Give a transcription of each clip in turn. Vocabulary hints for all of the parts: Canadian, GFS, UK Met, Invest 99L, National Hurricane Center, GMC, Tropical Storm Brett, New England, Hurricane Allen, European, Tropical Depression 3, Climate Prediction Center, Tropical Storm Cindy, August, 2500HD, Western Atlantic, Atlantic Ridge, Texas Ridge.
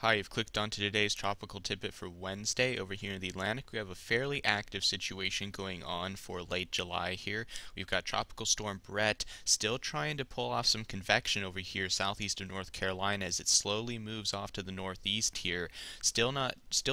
Hi, you've clicked onto today's tropical tidbit for Wednesday. Over here in the Atlantic, we have a fairly active situation going on for late July here. We've got Tropical Storm Brett still trying to pull off some convection over here southeast of North Carolina as it slowly moves off to the northeast here. Still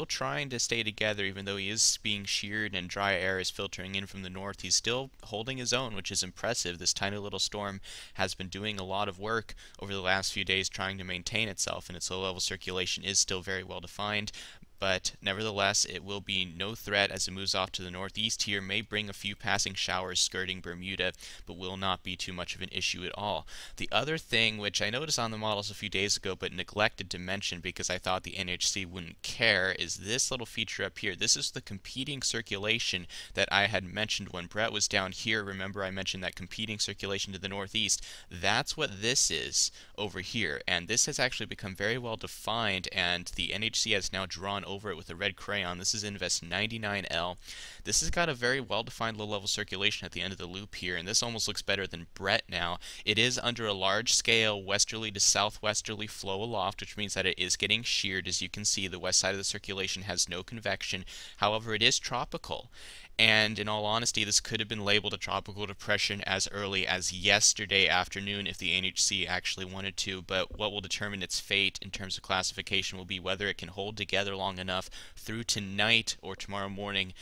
trying to stay together, even though he is being sheared and dry air is filtering in from the north. He's still holding his own, which is impressive. This tiny little storm has been doing a lot of work over the last few days trying to maintain itself, and its low-level circulation is still very well defined, but nevertheless it will be no threat as it moves off to the northeast here. May bring a few passing showers skirting Bermuda, but will not be too much of an issue at all. The other thing, which I noticed on the models a few days ago but neglected to mention because I thought the NHC wouldn't care, is this little feature up here. This is the competing circulation that I had mentioned when Brett was down here. Remember, I mentioned that competing circulation to the northeast. That's what this is over here, and this has actually become very well defined, and the NHC has now drawn over it with a red crayon. This is Invest 99L. This has got a very well-defined low-level circulation at the end of the loop here, and this almost looks better than Brett now. It is under a large-scale westerly to southwesterly flow aloft, which means that it is getting sheared. As you can see, the west side of the circulation has no convection. However, it is tropical. And in all honesty, this could have been labeled a tropical depression as early as yesterday afternoon if the NHC actually wanted to, but what will determine its fate in terms of classification will be whether it can hold together long enough through tonight or tomorrow morning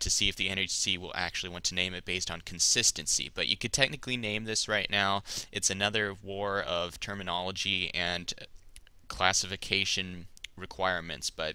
to see if the NHC will actually want to name it based on consistency. But you could technically name this right now. It's another war of terminology and classification requirements, but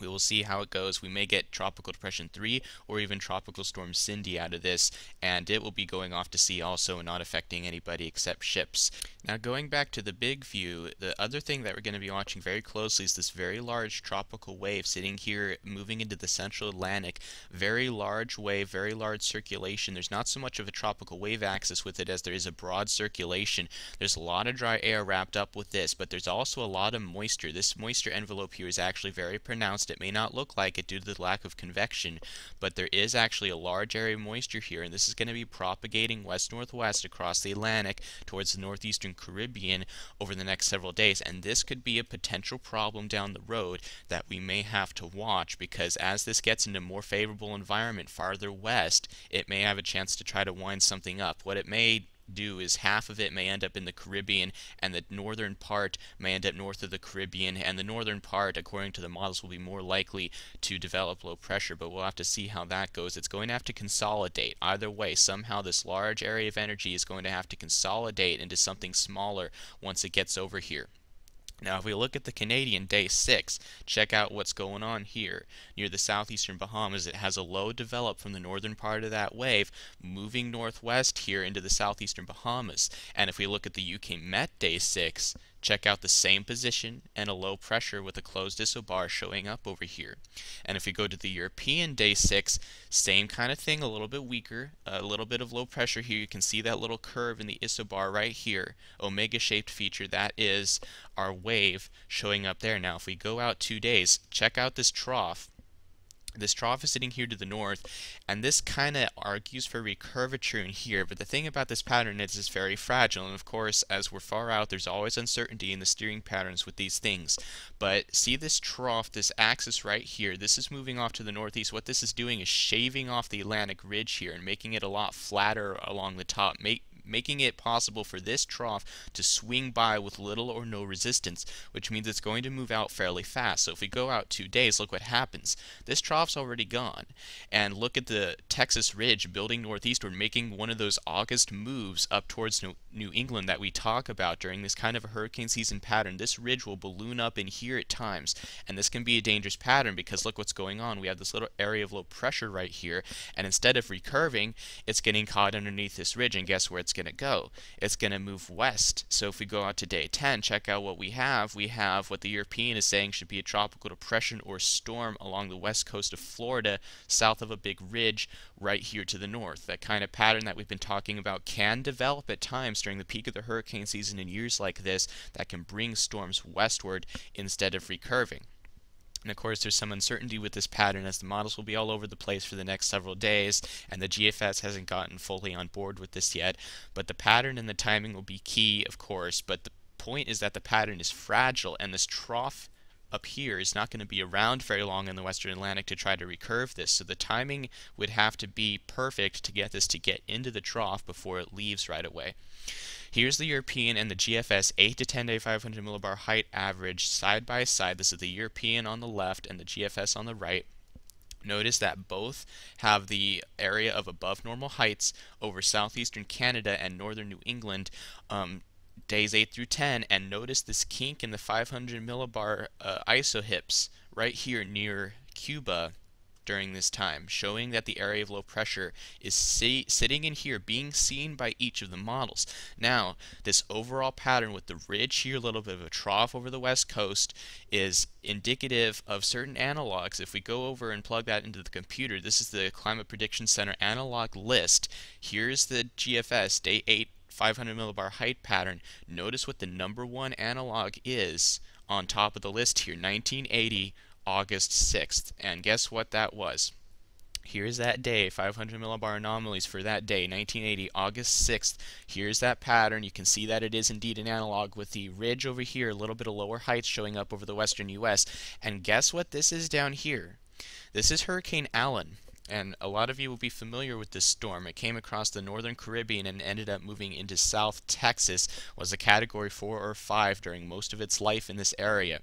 we will see how it goes. We may get Tropical Depression 3 or even Tropical Storm Cindy out of this, and it will be going off to sea also and not affecting anybody except ships. Now, going back to the big view, the other thing that we're going to be watching very closely is this very large tropical wave sitting here moving into the central Atlantic. Very large wave, very large circulation. There's not so much of a tropical wave axis with it as there is a broad circulation. There's a lot of dry air wrapped up with this, but there's also a lot of moisture. This moisture envelope here is actually very pronounced. It may not look like it due to the lack of convection, but there is actually a large area of moisture here, and this is going to be propagating west-northwest across the Atlantic towards the northeastern Caribbean over the next several days, and this could be a potential problem down the road that we may have to watch, because as this gets into a more favorable environment farther west, it may have a chance to try to wind something up. What it may do is half of it may end up in the Caribbean, and the northern part may end up north of the Caribbean, and the northern part, according to the models, will be more likely to develop low pressure, but we'll have to see how that goes. It's going to have to consolidate. Either way, somehow this large area of energy is going to have to consolidate into something smaller once it gets over here. Now, if we look at the Canadian day 6, check out what's going on here. Near the southeastern Bahamas, it has a low develop from the northern part of that wave moving northwest here into the southeastern Bahamas. And if we look at the UK Met day 6, check out the same position and a low pressure with a closed isobar showing up over here. And if we go to the European day 6, same kind of thing, a little bit weaker, a little bit of low pressure here. You can see that little curve in the isobar right here, omega-shaped feature. That is our wave showing up there. Now, if we go out 2 days, check out this trough. This trough is sitting here to the north, and this kind of argues for recurvature in here, but the thing about this pattern is it's very fragile, and of course, as we're far out, there's always uncertainty in the steering patterns with these things. But see this trough, this axis right here, this is moving off to the northeast. What this is doing is shaving off the Atlantic Ridge here and making it a lot flatter along the top, making it possible for this trough to swing by with little or no resistance, which means it's going to move out fairly fast. So if we go out 2 days, look what happens. This trough's already gone. And look at the Texas Ridge building northeastward, making one of those August moves up towards New England that we talk about during this kind of a hurricane season pattern. This ridge will balloon up in here at times, and this can be a dangerous pattern because look what's going on. We have this little area of low pressure right here, and instead of recurving, it's getting caught underneath this ridge, and guess where it's going to go? It's going to move west. So if we go out to day 10, check out what we have. We have what the European is saying should be a tropical depression or storm along the west coast of Florida, south of a big ridge right here to the north. That kind of pattern that we've been talking about can develop at times during the peak of the hurricane season in years like this that can bring storms westward instead of recurving. And of course, there's some uncertainty with this pattern as the models will be all over the place for the next several days, and the GFS hasn't gotten fully on board with this yet. But the pattern and the timing will be key, of course, but the point is that the pattern is fragile, and this trough up here is not going to be around very long in the Western Atlantic to try to recurve this, so the timing would have to be perfect to get this to get into the trough before it leaves right away. Here's the European and the GFS 8 to 10 day 500 millibar height average side by side. This is the European on the left and the GFS on the right. Notice that both have the area of above normal heights over southeastern Canada and northern New England days 8 through 10, and notice this kink in the 500 millibar isohips right here near Cuba during this time, showing that the area of low pressure is sitting in here, being seen by each of the models. Now, this overall pattern with the ridge here, a little bit of a trough over the west coast, is indicative of certain analogs. If we go over and plug that into the computer, this is the Climate Prediction Center analog list. Here's the GFS day 8 500 millibar height pattern. Notice what the number one analog is on top of the list here, 1980 August 6th, and guess what that was? Here's that day, 500 millibar anomalies for that day, 1980 August 6th. Here's that pattern. You can see that it is indeed an analog with the ridge over here, a little bit of lower heights showing up over the western US. And guess what this is down here? This is Hurricane Allen. And a lot of you will be familiar with this storm. It came across the northern Caribbean and ended up moving into South Texas, was a category 4 or 5 during most of its life in this area.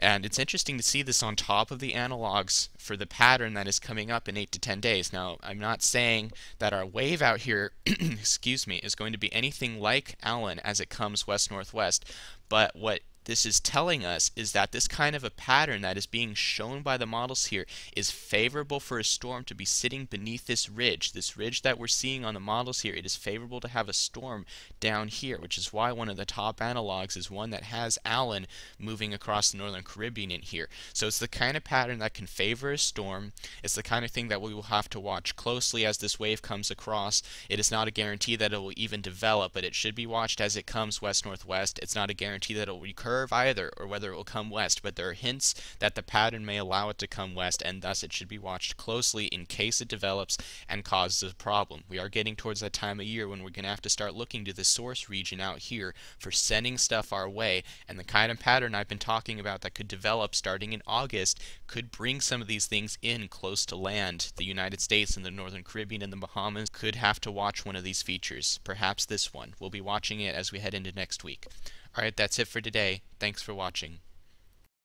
And it's interesting to see this on top of the analogs for the pattern that is coming up in 8 to 10 days. Now, I'm not saying that our wave out here excuse me, is going to be anything like Allen as it comes west-northwest, but what this is telling us is that this kind of a pattern that is being shown by the models here is favorable for a storm to be sitting beneath this ridge. This ridge that we're seeing on the models here, it is favorable to have a storm down here, which is why one of the top analogs is one that has Allen moving across the northern Caribbean in here. So it's the kind of pattern that can favor a storm. It's the kind of thing that we will have to watch closely as this wave comes across. It is not a guarantee that it will even develop, but it should be watched as it comes west-northwest. It's not a guarantee that it will recur either, or whether it will come west, but there are hints that the pattern may allow it to come west, and thus it should be watched closely in case it develops and causes a problem. We are getting towards that time of year when we're going to have to start looking to the source region out here for sending stuff our way, and the kind of pattern I've been talking about that could develop starting in August could bring some of these things in close to land. The United States and the Northern Caribbean and the Bahamas could have to watch one of these features, perhaps this one. We'll be watching it as we head into next week. Alright, that's it for today. Thanks for watching.